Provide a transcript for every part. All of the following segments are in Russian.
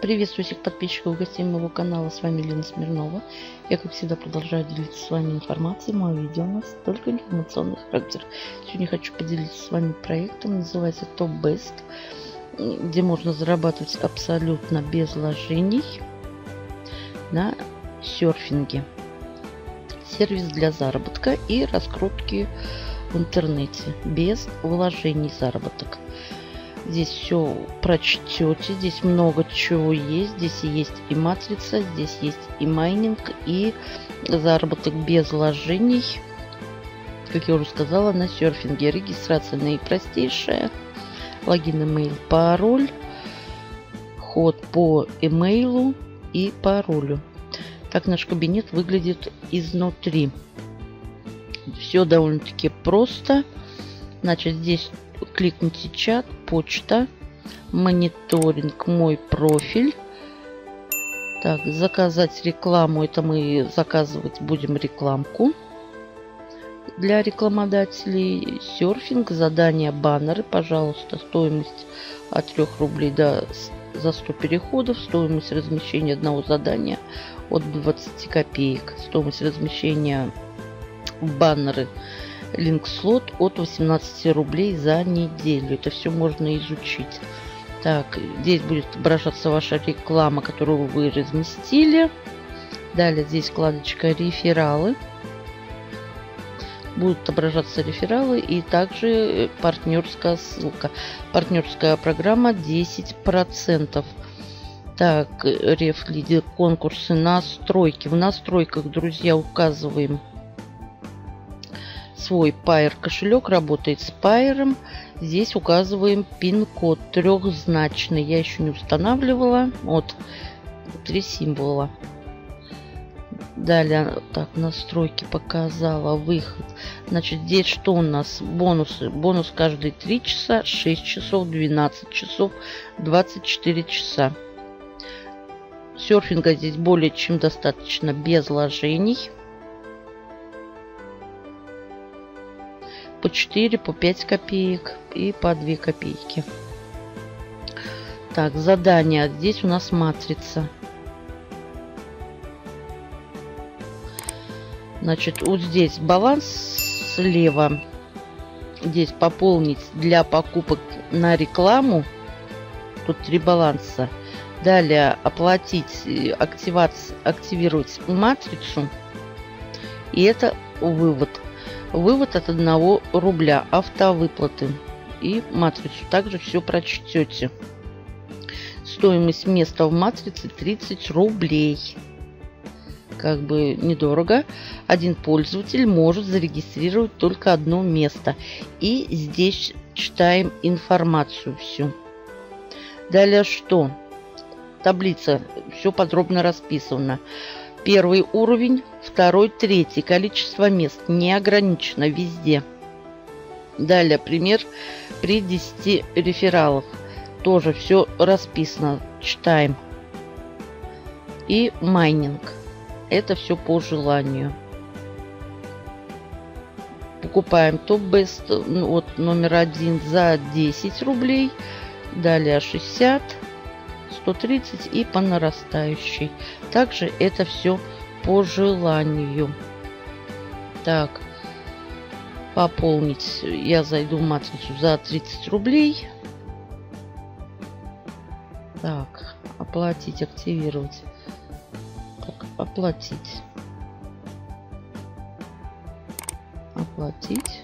Приветствую всех подписчиков и гостей моего канала. С вами Елена Смирнова. Я, как всегда, продолжаю делиться с вами информацией. Мое видео у нас только информационный характер. Сегодня хочу поделиться с вами проектом. Называется Top Best, где можно зарабатывать абсолютно без вложений на серфинге. Сервис для заработка и раскрутки в интернете. Без вложений заработок. Здесь все прочтете, здесь много чего есть. Здесь есть и матрица, здесь есть и майнинг, и заработок без вложений, как я уже сказала, на серфинге. Регистрация наипростейшая. Логин, имейл, пароль. Ход по имейлу и паролю. Так наш кабинет выглядит изнутри. Все довольно-таки просто. Значит, здесь кликните чат, почта, мониторинг, мой профиль. Так, заказать рекламу. Это мы заказывать будем рекламку для рекламодателей. Серфинг, задания, баннеры. Пожалуйста, стоимость от 3 рублей до 100 переходов. Стоимость размещения одного задания от 20 копеек. Стоимость размещения баннеры. Линк-слот от 18 рублей за неделю. Это все можно изучить. Так, здесь будет отображаться ваша реклама, которую вы разместили. Далее здесь вкладочка «Рефералы». Будут отображаться рефералы и также партнерская ссылка. Партнерская программа 10%. Так, рефлиды, конкурсы, настройки. В настройках, друзья, указываем свой Payeer кошелек, работает с Payeer. Здесь указываем пин-код трехзначный. Я еще не устанавливала. Вот 3 символа. Далее, так, настройки показала, выход. Значит, здесь что у нас? Бонусы. Бонус каждые 3 часа, 6 часов, 12 часов, 24 часа. Серфинга здесь более чем достаточно, без вложений. По 4, по 5 копеек и по 2 копейки. Так, задание. Здесь у нас матрица. Значит, вот здесь баланс слева. Здесь пополнить для покупок на рекламу. Тут 3 баланса. Далее оплатить, активировать матрицу. И это вывод. Вывод от 1 рубля, автовыплаты и матрицу. Также все прочтете. Стоимость места в матрице 30 рублей. Как бы недорого. Один пользователь может зарегистрировать только одно место. И здесь читаем информацию всю. Далее что? Таблица. Все подробно расписано. Первый уровень, второй, третий. Количество мест не ограничено везде. Далее пример при 10 рефералов. Тоже все расписано. Читаем. И майнинг. Это все по желанию. Покупаем Top Best от номер 1 за 10 рублей. Далее 60. 130 и по нарастающей. Также это все по желанию. Так, пополнить. Я зайду в матрицу за 30 рублей. Так, оплатить, активировать. Так, оплатить. Оплатить.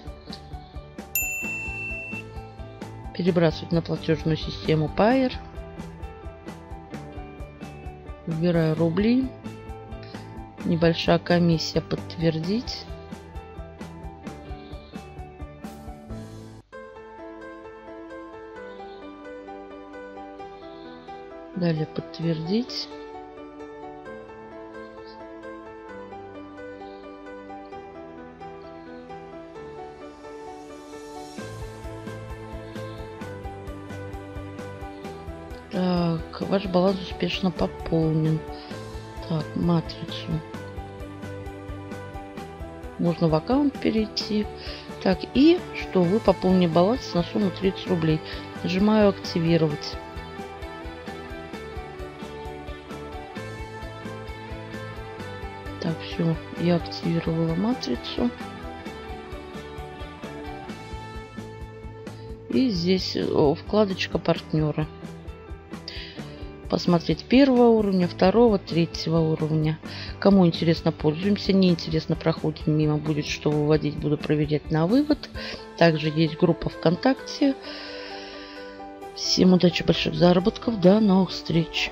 Перебрасывать на платежную систему Payeer. Выбираю рубли. Небольшая комиссия. Подтвердить. Далее подтвердить. Так, ваш баланс успешно пополнен. Так, матрицу. Можно в аккаунт перейти. Так, и что? Вы пополнили баланс на сумму 30 рублей. Нажимаю активировать. Все, я активировала матрицу. И здесь вкладочка партнеры. Посмотреть первого уровня, второго, третьего уровня. Кому интересно, пользуемся. Неинтересно, проходим мимо. Будет что выводить, буду проверять на вывод. Также есть группа ВКонтакте. Всем удачи, больших заработков. До новых встреч.